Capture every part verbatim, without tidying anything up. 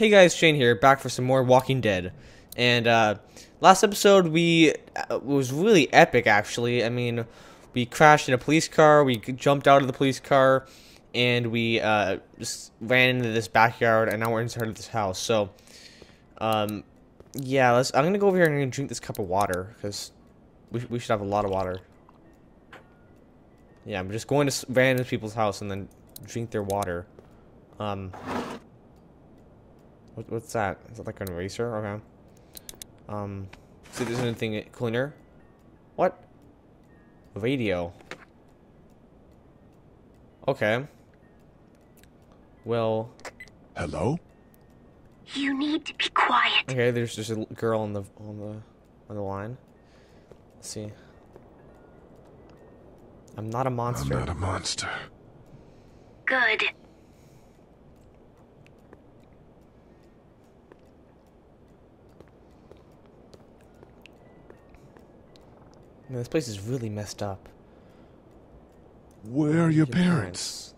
Hey guys, Shane here, back for some more Walking Dead. And uh, last episode we uh, was really epic, actually. I mean, we crashed in a police car, we jumped out of the police car, and we uh, just ran into this backyard, and now we're inside of this house. So, um, yeah, let's. I'm gonna go over here and I'm gonna drink this cup of water because we we should have a lot of water. Yeah, I'm just going to random people's house and then drink their water. Um. What's that? Is that like an eraser? Okay. Um, see if there's anything cleaner. What? Radio. Okay. Well. Hello? You need to be quiet. Okay, there's just a girl on the on the on the line. Let's see. I'm not a monster. I'm not a monster. Good. Man, this place is really messed up. Where are your parents?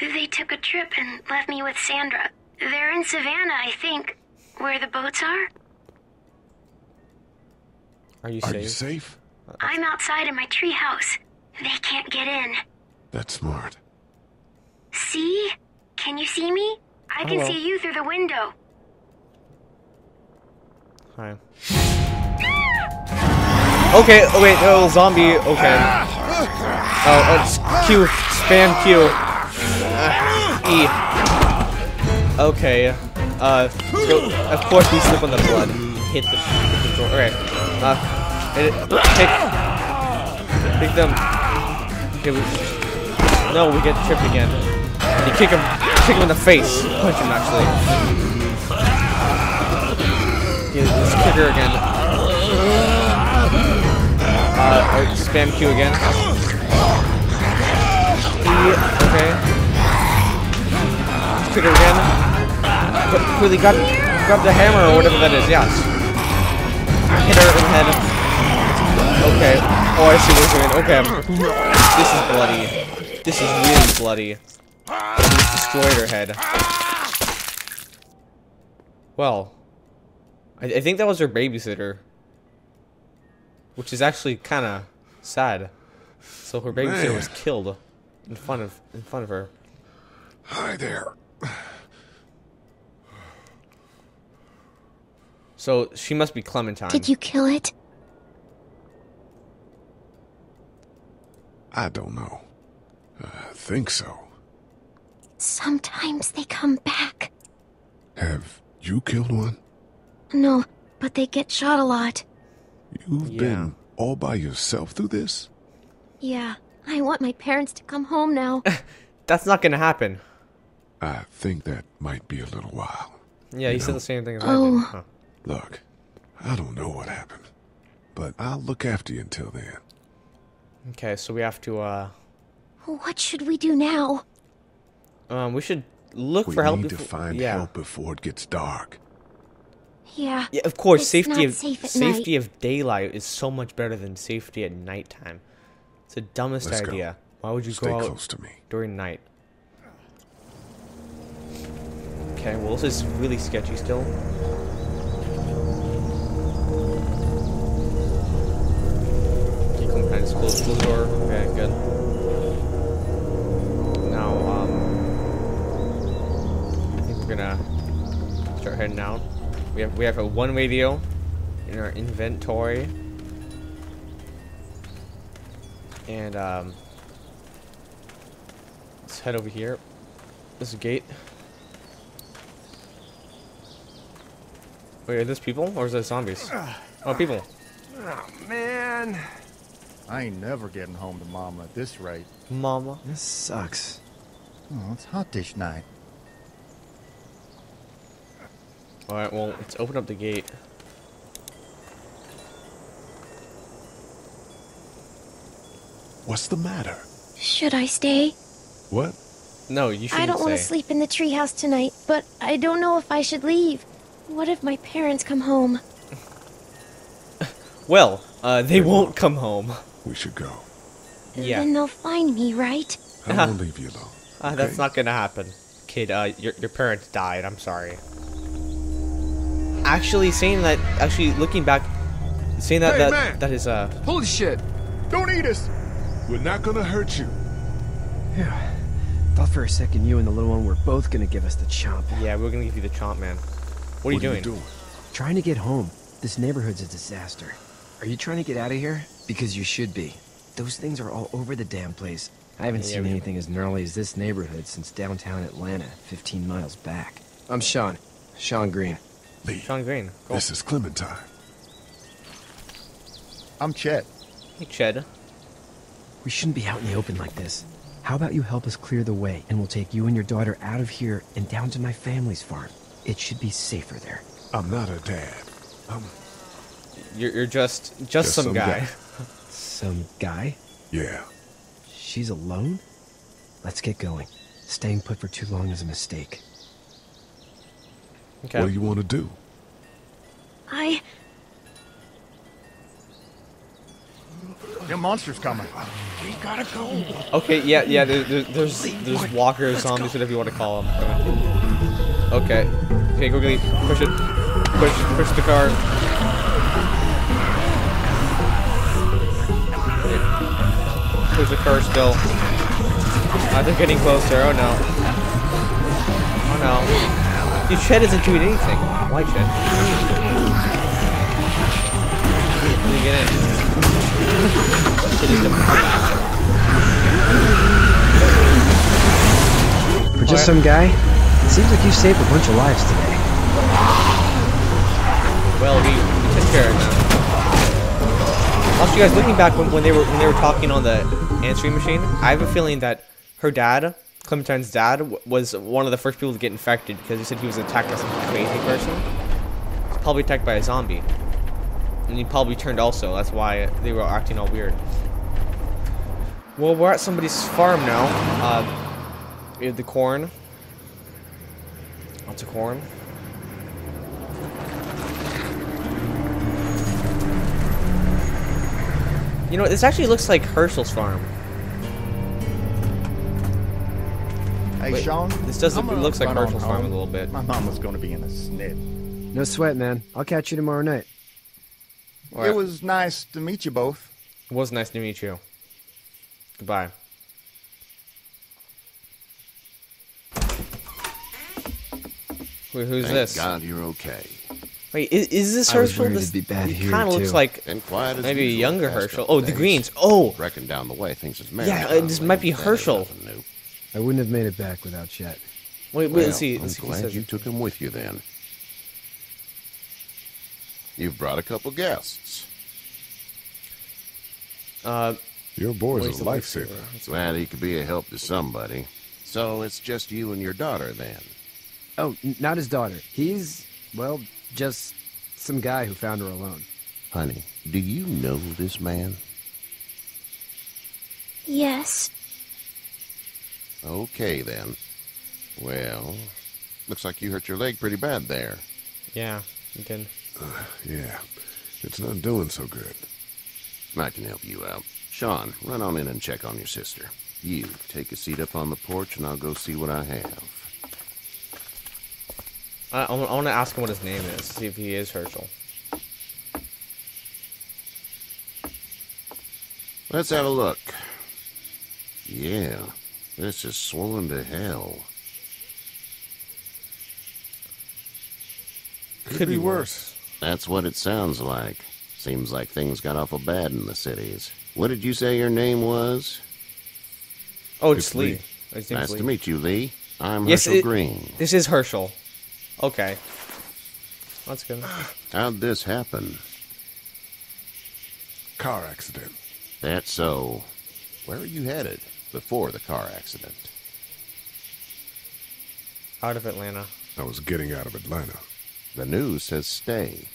They took a trip and left me with Sandra. They're in Savannah, I think, where the boats are. Are you safe? Are you safe? I'm outside in my treehouse. They can't get in. That's smart. See? Can you see me? I can see you through the window. Hi. Okay, oh wait, oh, zombie, okay. Oh, let's Q, spam Q. Uh, E. Okay, uh, so, of course we slip on the blood. Hit the, hit the door, okay. Uh, hit it, pick, pick them. Okay, we, no, we get tripped again. You kick him, kick him in the face. Punch him, actually. Okay, let's kick her again. Uh, spam Q again. E, okay. Click it again. Quickly grab, grab the hammer or whatever that is, yes. Hit her in the head. Okay. Oh, I see what you're doing. Okay. This is bloody. This is really bloody. She just destroyed her head. Well. I, I think that was her babysitter. Which is actually kind of sad. So her babysitter was killed in front of in front of her. Hi there. So she must be Clementine. Did you kill it? I don't know. I think so. Sometimes they come back. Have you killed one? No, but they get shot a lot. You've yeah. been all by yourself through this? Yeah, I want my parents to come home now. That's not gonna happen. I think that might be a little while. Yeah, you, you said know? the same thing as oh. I did. Huh. Look, I don't know what happened, but I'll look after you until then. Okay, so we have to, uh... What should we do now? Um, we should look we for help. We need to find yeah. help before it gets dark. Yeah, yeah, of course, safety of safety of daylight is so much better than safety at nighttime. It's the dumbest idea. Why would you go out close to me during night? Okay, well, this is really sketchy still. You can kind of close the door. Okay, good. Now, um, I think we're gonna start heading out. We have, we have a one radio in our inventory. And, um... let's head over here. This is a gate. Wait, are this people? Or is that zombies? Oh, people. Oh, man. I ain't never getting home to Mama at this rate. Mama? This sucks. Oh, it's hot dish night. Alright, well, let's open up the gate. What's the matter? Should I stay? What? No, you shouldn't stay. I don't want to sleep in the treehouse tonight, but I don't know if I should leave. What if my parents come home? Well, uh, they, they won't, won't come home. We should go. Yeah. Then they'll find me, right? I won't leave you alone. Okay? Uh, that's not gonna happen. Kid, uh, your, your parents died. I'm sorry. Actually, saying that, actually, looking back, saying that, hey, that, man. that is, uh... Holy shit! Don't eat us! We're not gonna hurt you. Yeah. Thought for a second you and the little one were both gonna give us the chomp. Yeah, we're gonna give you the chomp, man. What are, what you, doing? are you doing? Trying to get home. This neighborhood's a disaster. Are you trying to get out of here? Because you should be. Those things are all over the damn place. I haven't yeah, seen yeah, anything as gnarly as this neighborhood since downtown Atlanta, fifteen miles back. I'm Shawn. Shawn Greene. Lee. Shawn Greene. Cool. This is Clementine. I'm Chet. Hey, Chet. We shouldn't be out in the open like this. How about you help us clear the way, and we'll take you and your daughter out of here and down to my family's farm. It should be safer there. I'm not a dad. I'm... You're, you're just, just... Just some, some guy. guy. Some guy? Yeah. She's alone? Let's get going. Staying put for too long is a mistake. Okay. What do you want to do? I... The monster's coming. We gotta go. Okay, yeah, yeah, there, there, there's there's walkers, zombies, whatever you want to call them. Okay. Okay, quickly, push it. Push, push the car. There's a car still. Uh, they're getting closer. Oh no. Oh no. Dude, Chet isn't doing anything. Why, Chet? Let me get in. Chet is the For just some guy, it seems like you saved a bunch of lives today. Well, we, we took care of them. Also, you guys, looking back when, when they were when they were talking on the answering machine, I have a feeling that her dad, Clementine's dad, w was one of the first people to get infected because he said he was attacked by some crazy person. He was probably attacked by a zombie. And he probably turned also, that's why they were acting all weird. Well, we're at somebody's farm now. Uh, we have the corn. Lots of corn. You know, this actually looks like Hershel's farm. Hey, Wait, Shawn. This doesn't. It looks like Hershel's farm a little bit. My mom was going to be in a snit. No sweat, man. I'll catch you tomorrow night. Right. It was nice to meet you both. It was nice to meet you. Goodbye. Wait, who's Thank this? God, you're okay. Wait, is, is this Hershel? This kind of looks like maybe a younger Hershel. Oh, the Greens. Oh, reckon down the way things is married. Yeah, this might be Hershel. I wouldn't have made it back without Chet. Wait, wait, let's see. I'm glad you took him with you then. You've brought a couple guests. Uh, your boy's a lifesaver. Well, he could be a help to somebody. So it's just you and your daughter then. Oh, not his daughter. He's well. Just some guy who found her alone. Honey, do you know this man? Yes. Okay, then. Well, looks like you hurt your leg pretty bad there. Yeah, you did. Uh, yeah, it's not doing so good. I can help you out. Shawn, run on in and check on your sister. You, take a seat up on the porch and I'll go see what I have. I, I want to ask him what his name is, see if he is Hershel. Let's have a look. Yeah, this is swollen to hell. Could, Could be, be worse. worse. That's what it sounds like. Seems like things got awful bad in the cities. What did you say your name was? Oh, it's, it's Lee. Lee. Nice Lee. to meet you, Lee. I'm yes, Hershel it, Greene. This is Hershel. Okay. That's good. How'd this happen? Car accident. That's so. Where were you headed before the car accident? Out of Atlanta. I was getting out of Atlanta. The news says stay.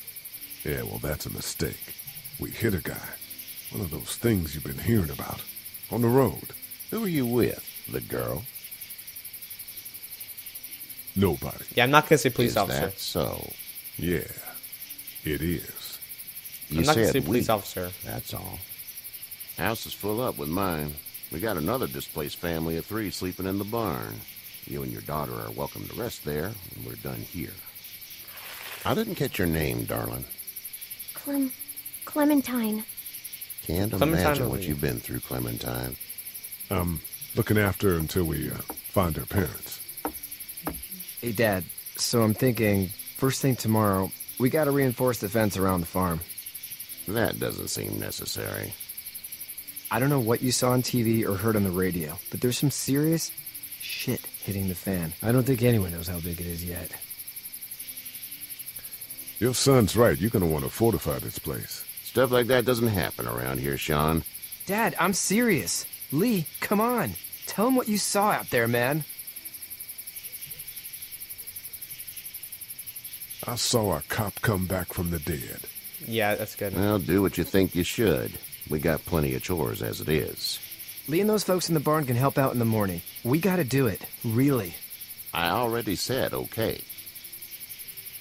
Yeah, well, that's a mistake. We hit a guy. One of those things you've been hearing about. On the road. Who were you with? The girl? Nobody. Yeah, I'm not gonna say police is officer. That so? Yeah, it is. You I'm not said gonna say police we. officer. That's all. House is full up with mine. We got another displaced family of three sleeping in the barn. You and your daughter are welcome to rest there when we're done here. I didn't catch your name, darling. Clem... Clementine. Can't Clementine imagine what you've been through, Clementine. Um, looking after her until we uh, find her parents. Hey, Dad. So I'm thinking, first thing tomorrow, we gotta reinforce the fence around the farm. That doesn't seem necessary. I don't know what you saw on T V or heard on the radio, but there's some serious shit hitting the fan. I don't think anyone knows how big it is yet. Your son's right. You're gonna want to fortify this place. Stuff like that doesn't happen around here, Shawn. Dad, I'm serious. Lee, come on. Tell him what you saw out there, man. I saw a cop come back from the dead. Yeah, that's good. Well, do what you think you should. We got plenty of chores as it is. Lee and those folks in the barn can help out in the morning. We gotta do it. Really. I already said okay.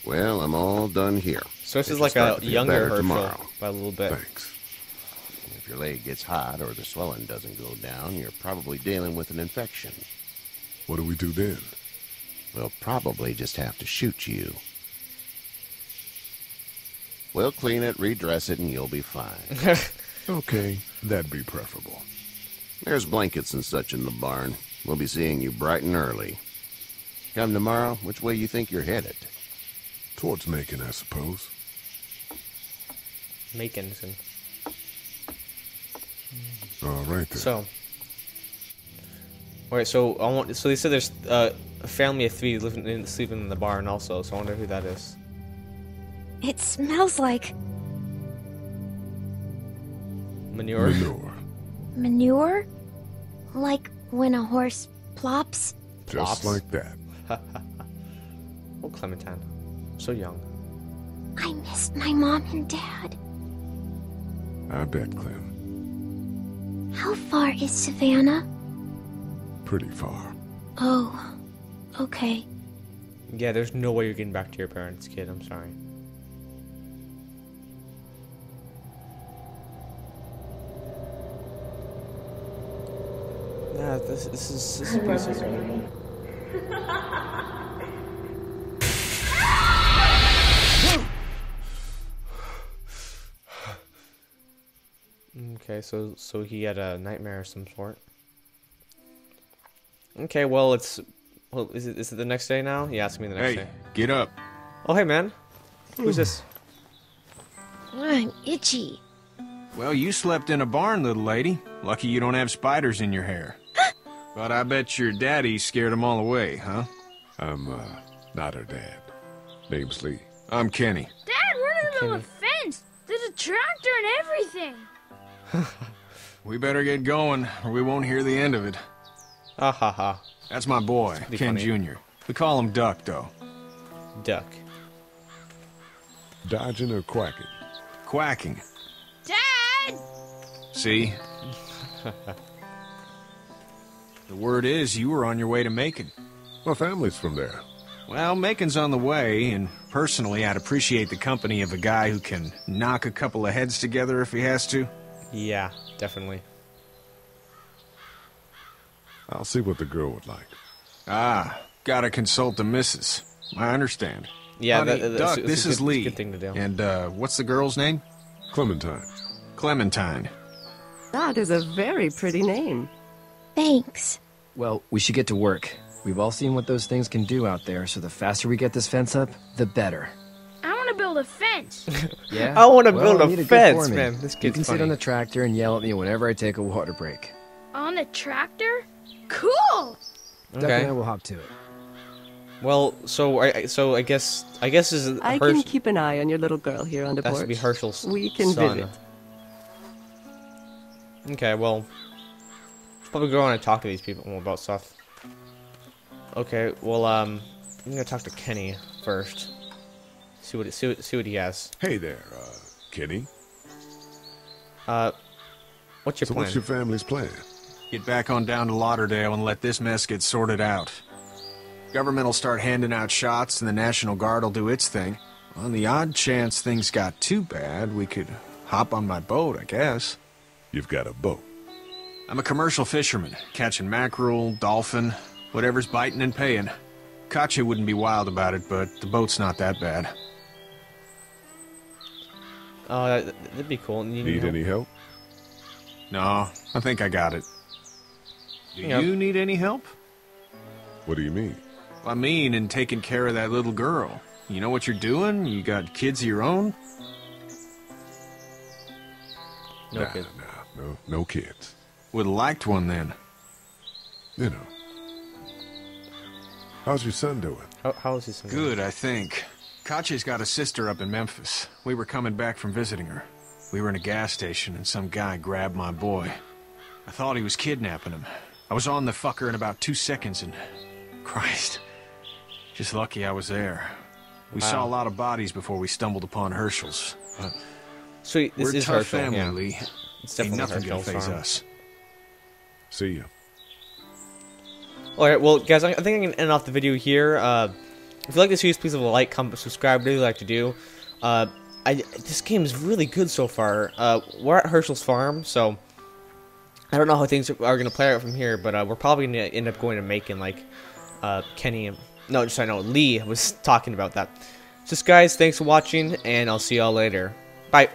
Well, I'm all done here. So this is like a younger Hershel tomorrow. By a little bit. Thanks. If your leg gets hot or the swelling doesn't go down, you're probably dealing with an infection. What do we do then? We'll probably just have to shoot you. We'll clean it, redress it, and you'll be fine. Okay, that'd be preferable. There's blankets and such in the barn. We'll be seeing you bright and early. Come tomorrow, which way you think you're headed? Towards Macon, I suppose. Macon. All right then. So, all right. So I want. So they said there's uh, a family of three living in, sleeping in the barn also. So I wonder who that is. It smells like manure. Manure. Manure? Like when a horse plops? Just plops. Like that. Oh, Clementine. So young. I missed my mom and dad. I bet, Clem. How far is Savannah? Pretty far. Oh, okay. Yeah, there's no way you're getting back to your parents, kid. I'm sorry. Yeah, this, this is this is pretty scary. Okay, so so he had a nightmare of some sort. Okay, well it's well is it is it the next day now? Yeah, it's gonna be the next hey, day. Hey, get up! Oh hey man, who's this? I'm itchy. Well, you slept in a barn, little lady. Lucky you don't have spiders in your hair. But I bet your daddy scared them all away, huh? I'm uh, not her dad. Name's Lee. I'm Kenny. Dad, we're in the middle of a fence. There's a tractor and everything. We better get going, or we won't hear the end of it. Ah ha ha. That's my boy, that's Ken funny. Junior We call him Duck, though. Duck. Dodging or quacking? Quacking. Dad! See? The word is you were on your way to Macon. My family's from there. Well, Macon's on the way, and personally, I'd appreciate the company of a guy who can knock a couple of heads together if he has to. Yeah, definitely. I'll see what the girl would like. Ah, gotta consult the missus. I understand. Yeah, Honey, that, that, Duck, it's, this it's is good, Lee. Good thing to do. And uh, what's the girl's name? Clementine. Clementine. That is a very pretty name. Thanks. Well, we should get to work. We've all seen what those things can do out there, so the faster we get this fence up, the better. Build a fence. Yeah, I want to well, build a fence, man. This kid's You can funny. Sit on the tractor and yell at me whenever I take a water break. On the tractor? Cool. Okay. Duck and I will hop to it. Well, so I, so I guess, I guess is. I Hersh can keep an eye on your little girl here on the porch. That's to be Hershel's We can son. Visit. Okay, well, probably go on and talk to these people about stuff. Okay, well, um, I'm gonna talk to Kenny first. See what, see, what, see what he has. Hey there, uh, Kenny. Uh, what's your so plan? What's your family's plan? Get back on down to Lauderdale and let this mess get sorted out. Government will start handing out shots and the National Guard will do its thing. On the odd chance things got too bad, we could hop on my boat, I guess. You've got a boat. I'm a commercial fisherman, catching mackerel, dolphin. Whatever's biting and paying. Katjaa wouldn't be wild about it, but the boat's not that bad. Oh, that, that'd be cool. Need, need any help? No, I think I got it. Do yep. you need any help? What do you mean? I mean in taking care of that little girl. You know what you're doing? You got kids of your own? No nah, kids. Nah, no, no kids. Would have liked one then. You know. How's your son doing? How, how is his son doing? Good, I think. Katjaa's got a sister up in Memphis. We were coming back from visiting her. We were in a gas station and some guy grabbed my boy. I thought he was kidnapping him. I was on the fucker in about two seconds and... Christ. Just lucky I was there. We wow. saw a lot of bodies before we stumbled upon Hershel's. But Sweet, this we're is a tough Hershel. family, yeah. Lee. It's Ain't nothing gonna faze us. See ya. Alright, well, guys, I think I can end off the video here. Uh, if you like this video, please leave a like, comment, subscribe. Really like to do. Uh, I, this game is really good so far. Uh, we're at Hershel's farm, so I don't know how things are going to play out from here, but uh, we're probably going to end up going to Macon, like uh, Kenny and... No, just I know Lee was talking about that. Just, guys, thanks for watching, and I'll see y'all later. Bye.